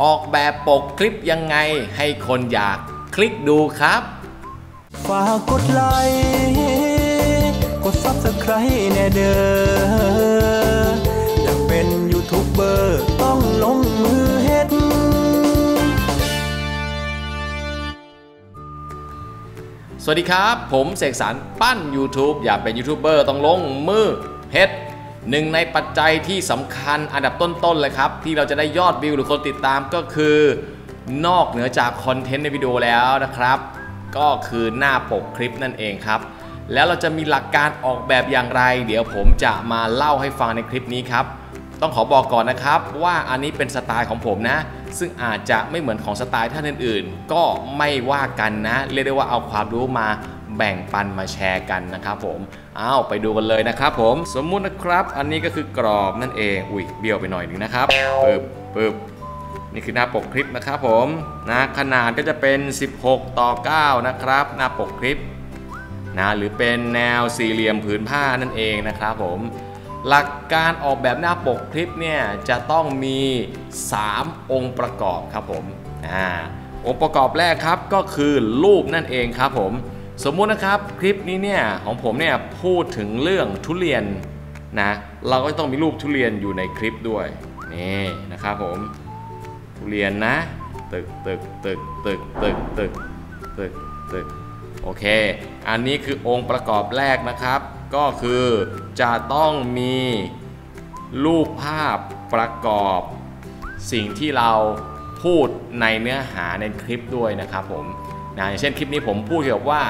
ออกแบบปกคลิปยังไงให้คนอยากคลิกดูครับฝากกดไลค์กด Subscribe แน่เด้ออยากเป็นยูทูบเบอร์ต้องลงมือเฮ็ดสวัสดีครับผมเสกสรรปั้น YouTube อยากเป็นยูทูบเบอร์ต้องลงมือเฮ็ดหนึ่งในปัจจัยที่สำคัญอันดับต้นๆเลยครับที่เราจะได้ยอดวิวหรือคนติดตามก็คือนอกเหนือจากคอนเทนต์ในวิดีโอแล้วนะครับก็คือหน้าปกคลิปนั่นเองครับแล้วเราจะมีหลักการออกแบบอย่างไรเดี๋ยวผมจะมาเล่าให้ฟังในคลิปนี้ครับต้องขอบอกก่อนนะครับว่าอันนี้เป็นสไตล์ของผมนะซึ่งอาจจะไม่เหมือนของสไตล์ท่านอื่นๆก็ไม่ว่ากันนะเรียกได้ว่าเอาความรู้มาแบ่งปันมาแชร์กันนะครับผมเอาไปดูกันเลยนะครับผมสมมุตินะครับอันนี้ก็คือกรอบนั่นเองอุ้ยเบี้ยวไปหน่อยนึงนะครับปึ๊บนี่คือหน้าปกคลิปนะครับผมนะขนาดก็จะเป็น16:9นะครับหน้าปกคลิปนะหรือเป็นแนวสี่เหลี่ยมผืนผ้านั่นเองนะครับผมหลักการออกแบบหน้าปกคลิปเนี่ยจะต้องมี3องค์ประกอบครับผมองค์ประกอบแรกครับก็คือรูปนั่นเองครับผมสมมุตินะครับคลิปนี้เนี่ยของผมเนี่ยพูดถึงเรื่องทุเรียนนะเราก็ต้องมีรูปทุเรียนอยู่ในคลิปด้วยนี่นะครับผมทุเรียนนะตึกโอเคอันนี้คือองค์ประกอบแรกนะครับก็คือจะต้องมีรูปภาพประกอบสิ่งที่เราพูดในเนื้อหาในคลิปด้วยนะครับผมนะอย่างเช่นคลิปนี้ผมพูดเกี่ยวกับว่า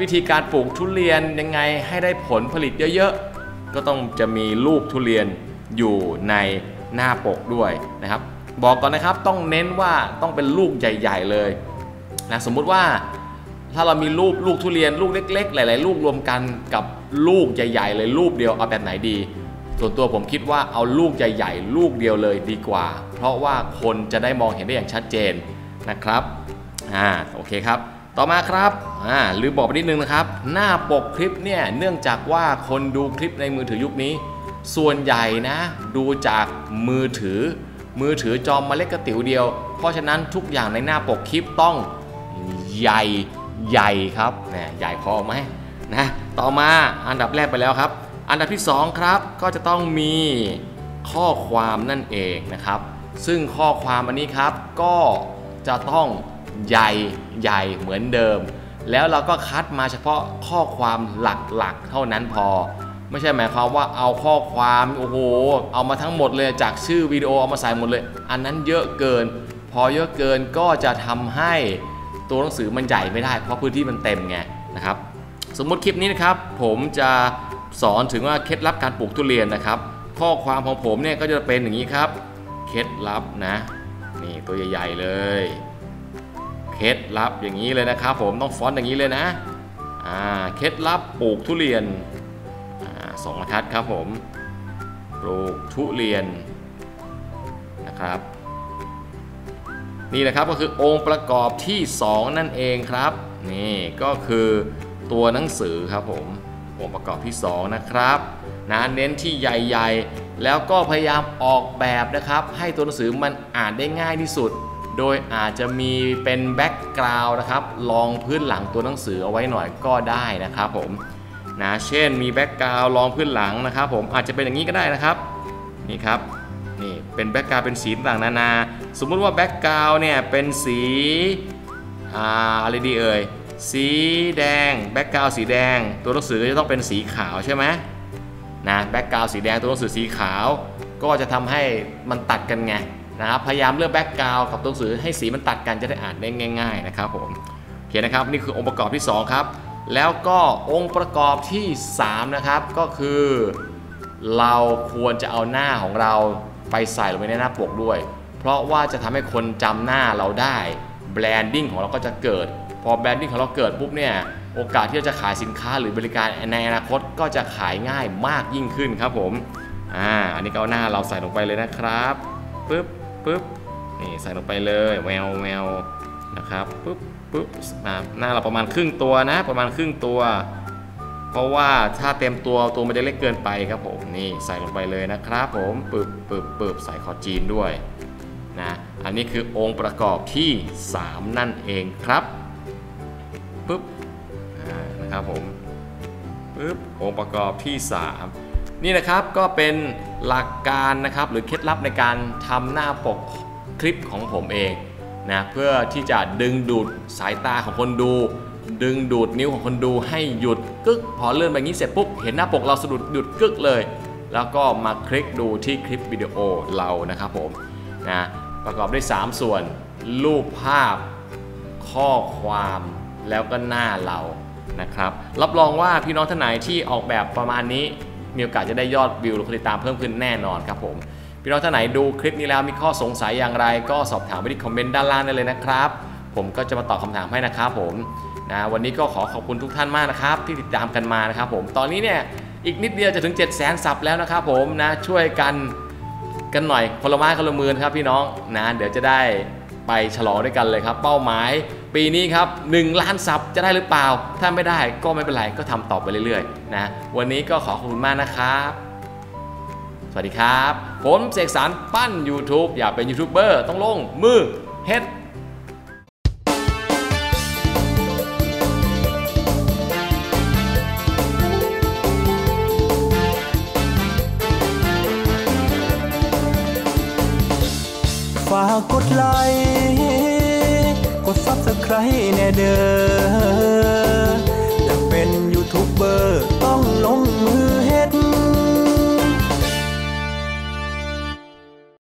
วิธีการปลูกทุเรียนยังไงให้ได้ผลผลิตเยอะๆก็ต้องจะมีรูปทุเรียนอยู่ในหน้าปกด้วยนะครับบอกก่อนนะครับต้องเน้นว่าต้องเป็นลูกใหญ่ๆเลยนะสมมุติว่าถ้าเรามีรูปลูกทุเรียนลูกเล็กๆหลายๆลูกรวมกันกับลูกใหญ่ๆเลยรูปเดียวเอาแบบไหนดีส่วนตัวผมคิดว่าเอาลูกใหญ่ๆลูกเดียวเลยดีกว่าเพราะว่าคนจะได้มองเห็นได้อย่างชัดเจนนะครับโอเคครับต่อมาครับหรือบอกไปนิดนึงนะครับหน้าปกคลิปเนี่ยเนื่องจากว่าคนดูคลิปในมือถือยุคนี้ส่วนใหญ่นะดูจากมือถือจอมเมล็ดกระติ๋วเดียวเพราะฉะนั้นทุกอย่างในหน้าปกคลิปต้องใหญ่ครับเนี่ยใหญ่พอไหมนะต่อมาอันดับแรกไปแล้วครับอันดับที่2ครับก็จะต้องมีข้อความนั่นเองนะครับซึ่งข้อความอันนี้ครับก็จะต้องใหญ่เหมือนเดิมแล้วเราก็คัดมาเฉพาะข้อความหลักๆเท่านั้นพอไม่ใช่หมายความว่าเอาข้อความโอ้โหเอามาทั้งหมดเลยจากชื่อวิดีโอเอามาใส่หมดเลยอันนั้นเยอะเกินพอเยอะเกินก็จะทำให้ตัวหนังสือมันใหญ่ไม่ได้เพราะพื้นที่มันเต็มไงนะครับสมมุติคลิปนี้นะครับผมจะสอนถึงว่าเคล็ดลับการปลูกทุเรียนนะครับข้อความของผมเนี่ยก็จะเป็นอย่างนี้ครับเคล็ดลับนะนี่ตัวใหญ่ๆเลยเคล็ดลับอย่างนี้เลยนะครับผมต้องฟอนต์อย่างนี้เลยนะเคล็ดลับปลูกทุเรียน2บรรทัดครับผมปลูกทุเรียนนะครับนี่นะครับก็คือองค์ประกอบที่2นั่นเองครับนี่ก็คือตัวหนังสือครับผมองค์ประกอบที่2นะครับนะเน้นที่ใหญ่ๆแล้วก็พยายามออกแบบนะครับให้ตัวหนังสือมันอ่านได้ง่ายที่สุดโดยอาจจะมีเป็นแบ็กกราวด์นะครับรองพื้นหลังตัวหนังสือเอาไว้หน่อยก็ได้นะครับผมนะเช่นมีแบ็กกราวด์รองพื้นหลังนะครับผมอาจจะเป็นอย่างนี้ก็ได้นะครับนี่ครับนี่เป็นแบ็กกราวด์เป็นสีต่างๆนานาสมมุติว่าแบ็กกราวด์เนี่ยเป็นสีอะไรดีเอ่ยสีแดงแบ็กกราวด์สีแดงตัวหนังสือจะต้องเป็นสีขาวใช่ไหมนะแบ็กกราวด์สีแดงตัวหนังสือสีขาวก็จะทำให้มันตัดกันไงนะครับพยายามเลือกแบ็กกราวด์กับตัวหนังสือให้สีมันตัดกันจะได้อ่านได้ง่ายๆนะครับผมโอเคนะครับนี่คือองค์ประกอบที่2ครับแล้วก็องค์ประกอบที่3นะครับก็คือเราควรจะเอาหน้าของเราไปใส่ลงไปในหน้าปกด้วยเพราะว่าจะทำให้คนจำหน้าเราได้แบรนดิ้งของเราก็จะเกิดพอแบรนดิ้งของเราเกิดปุ๊บเนี่ยโอกาสที่เราจะขายสินค้าหรือบริการในอนาคตก็จะขายง่ายมากยิ่งขึ้นครับผมอันนี้ก็เอาหน้าเราใส่ลงไปเลยนะครับปึ๊บนี่ใส่ลงไปเลยแมวนะครับปึ๊บหน้าเราประมาณครึ่งตัวนะประมาณครึ่งตัวเพราะว่าถ้าเต็มตัวมันจะเล็กเกินไปครับผมนี่ใส่ลงไปเลยนะครับผมปึ๊บใส่คอจีนด้วยนะ อันนี้คือองค์ประกอบที่3นั่นเองครับปึ๊บนะครับผมปึ๊บองค์ประกอบที่3นี่นะครับก็เป็นหลักการนะครับหรือเคล็ดลับในการทำหน้าปกคลิปของผมเองนะเพื่อที่จะดึงดูดสายตาของคนดูดึงดูดนิ้วของคนดูให้หยุดกึกพอเลื่อนไปงี้เสร็จปุ๊บเห็นหน้าปกเราสะดุดหยุดกึกเลยแล้วก็มาคลิกดูที่คลิปวิดีโอเรานะครับผมนะประกอบด้วย3ส่วนรูปภาพข้อความแล้วก็หน้าเรานะครับรับรองว่าพี่น้องท่านไหนที่ออกแบบประมาณนี้มีโอกาสจะได้ยอดวิวหรือคนติดตามเพิ่มขึ้นแน่นอนครับผมพี่น้องท่านไหนดูคลิปนี้แล้วมีข้อสงสัยอย่างไรก็สอบถามไว้ที่คอมเมนต์ด้านล่างได้เลยนะครับผมก็จะมาตอบคำถามให้นะครับผมนะวันนี้ก็ขอขอบคุณทุกท่านมากนะครับที่ติดตามกันมานะครับผมตอนนี้เนี่ยอีกนิดเดียวจะถึง 700,000 ซับแล้วนะครับผมนะช่วยกันหน่อยคนละไม้คนละมือครับพี่น้องนะเดี๋ยวจะได้ไปฉลองด้วยกันเลยครับเป้าหมายปีนี้ครับ1 ล้านซับจะได้หรือเปล่าถ้าไม่ได้ก็ไม่เป็นไรก็ทำต่อไปเรื่อยๆนะวันนี้ก็ขอขอบคุณมากนะครับสวัสดีครับผมเสกสรรปั้น YouTube อยากเป็นยูทูบเบอร์ต้องลงมือเฮ็ดฝากกดไลค์กดซับสไครบ์แน่เด้อ